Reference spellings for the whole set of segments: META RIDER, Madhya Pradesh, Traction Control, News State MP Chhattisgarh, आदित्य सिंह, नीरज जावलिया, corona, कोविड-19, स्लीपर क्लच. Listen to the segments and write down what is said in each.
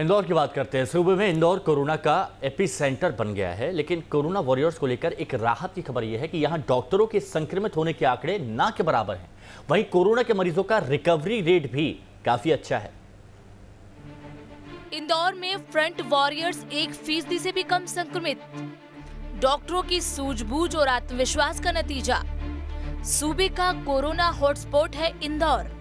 इंदौर की बात करते हैं। सूबे में इंदौर कोरोना का एपी सेंटर बन गया है, लेकिन कोरोना वॉरियर्स को लेकर एक राहत की खबर यह है कि यहां डॉक्टरों के संक्रमित होने के आंकड़े ना के बराबर हैं। वहीं कोरोना के मरीजों का रिकवरी रेट भी काफी अच्छा है। इंदौर में फ्रंट वॉरियर्स 1% से भी कम संक्रमित, डॉक्टरों की सूझबूझ और आत्मविश्वास का नतीजा। सूबे का कोरोना हॉटस्पॉट है इंदौर।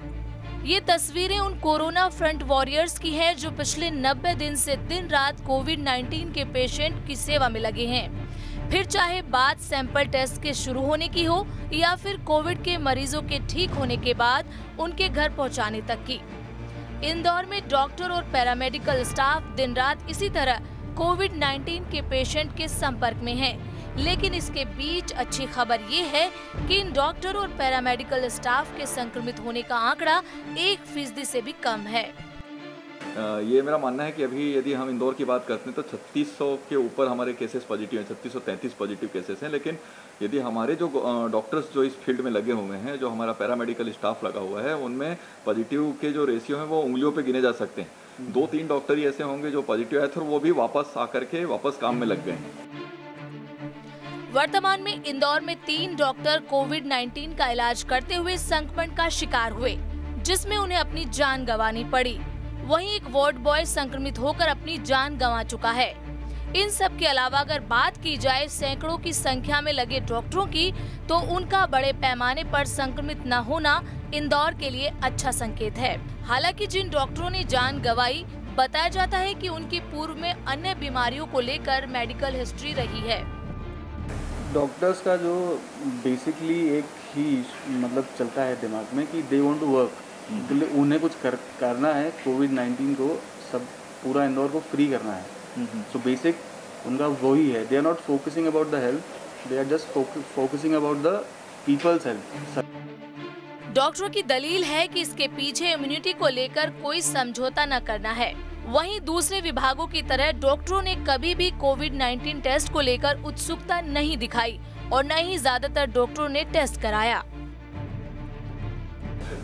ये तस्वीरें उन कोरोना फ्रंट वॉरियर्स की हैं जो पिछले 90 दिन से दिन रात कोविड-19 के पेशेंट की सेवा में लगे हैं। फिर चाहे बात सैंपल टेस्ट के शुरू होने की हो या फिर कोविड के मरीजों के ठीक होने के बाद उनके घर पहुंचाने तक की। इंदौर में डॉक्टर और पैरामेडिकल स्टाफ दिन रात इसी तरह कोविड-19 के पेशेंट के संपर्क में हैं। लेकिन इसके बीच अच्छी खबर ये है कि इन डॉक्टर और पैरामेडिकल स्टाफ के संक्रमित होने का आंकड़ा 1% से भी कम है। ये मेरा मानना है कि अभी यदि हम इंदौर की बात करते हैं तो 3600 के ऊपर हमारे केसेस पॉजिटिव हैं, 3633 पॉजिटिव केसेस हैं। लेकिन यदि हमारे जो डॉक्टर्स जो इस फील्ड में लगे हुए हैं, जो हमारा पैरामेडिकल स्टाफ लगा हुआ है, उनमें पॉजिटिव के जो रेशियो हैं वो उंगलियों पे गिने जा सकते हैं। 2-3 डॉक्टर ही ऐसे होंगे जो पॉजिटिव आए थे और वो भी वापस आकर के वापस काम में लग गए हैं। वर्तमान में इंदौर में 3 डॉक्टर कोविड-19 का इलाज करते हुए संक्रमण का शिकार हुए, जिसमें उन्हें अपनी जान गंवानी पड़ी। वहीं एक वार्ड बॉय संक्रमित होकर अपनी जान गंवा चुका है। इन सब के अलावा अगर बात की जाए सैकड़ों की संख्या में लगे डॉक्टरों की, तो उनका बड़े पैमाने पर संक्रमित न होना इंदौर के लिए अच्छा संकेत है। हालांकि जिन डॉक्टरों ने जान गंवाई, बताया जाता है कि उनकी पूर्व में अन्य बीमारियों को लेकर मेडिकल हिस्ट्री रही है। डॉक्टर्स का जो बेसिकली एक ही मतलब चलता है दिमाग में कि दे वांट टू वर्क, उन्हें कुछ करना है। कोविड-19 को सब पूरा इंदौर को फ्री करना है, सो बेसिक उनका वही है। They are not focusing about the health, they are just focusing about the people's health. डॉक्टरों की दलील है कि इसके पीछे इम्यूनिटी को लेकर कोई समझौता न करना है। वहीं दूसरे विभागों की तरह डॉक्टरों ने कभी भी कोविड-19 टेस्ट को लेकर उत्सुकता नहीं दिखाई और न ही ज्यादातर डॉक्टरों ने टेस्ट कराया।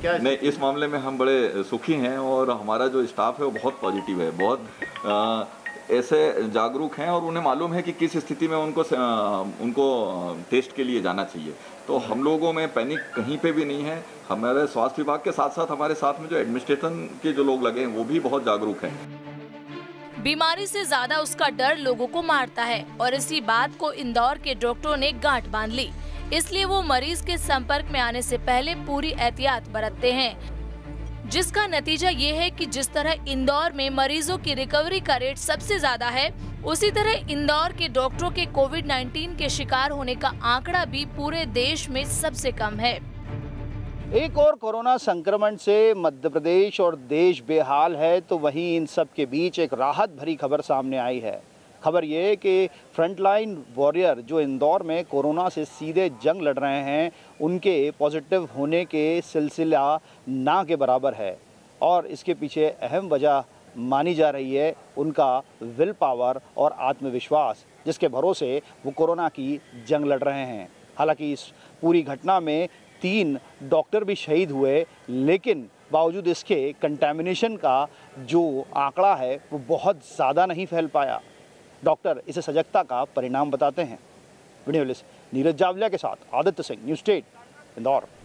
नहीं, इस मामले में हम बड़े सुखी हैं और हमारा जो स्टाफ है वो बहुत पॉजिटिव है, बहुत ऐसे जागरूक हैं और उन्हें मालूम है कि किस स्थिति में उनको टेस्ट के लिए जाना चाहिए। तो हम लोगों में पैनिक कहीं पे भी नहीं है। हमारे स्वास्थ्य विभाग के साथ साथ हमारे साथ में जो एडमिनिस्ट्रेशन के जो लोग लगे हैं वो भी बहुत जागरूक हैं। बीमारी से ज्यादा उसका डर लोगों को मारता है और इसी बात को इंदौर के डॉक्टरों ने गांठ बांध ली। इसलिए वो मरीज के संपर्क में आने से पहले पूरी एहतियात बरतते हैं, जिसका नतीजा ये है कि जिस तरह इंदौर में मरीजों की रिकवरी का रेट सबसे ज्यादा है, उसी तरह इंदौर के डॉक्टरों के कोविड-19 के शिकार होने का आंकड़ा भी पूरे देश में सबसे कम है। एक और कोरोना संक्रमण से मध्य प्रदेश और देश बेहाल है, तो वहीं इन सब के बीच एक राहत भरी खबर सामने आई है। खबर ये कि फ्रंटलाइन वॉरियर जो इंदौर में कोरोना से सीधे जंग लड़ रहे हैं, उनके पॉजिटिव होने के सिलसिला ना के बराबर है और इसके पीछे अहम वजह मानी जा रही है उनका विल पावर और आत्मविश्वास, जिसके भरोसे वो कोरोना की जंग लड़ रहे हैं। हालांकि इस पूरी घटना में 3 डॉक्टर भी शहीद हुए, लेकिन बावजूद इसके कंटैमिनेशन का जो आंकड़ा है वो बहुत ज़्यादा नहीं फैल पाया। डॉक्टर इसे सजगता का परिणाम बताते हैं। वीडियो नीरज जावलिया के साथ आदित्य सिंह, न्यूज़ स्टेट, इंदौर।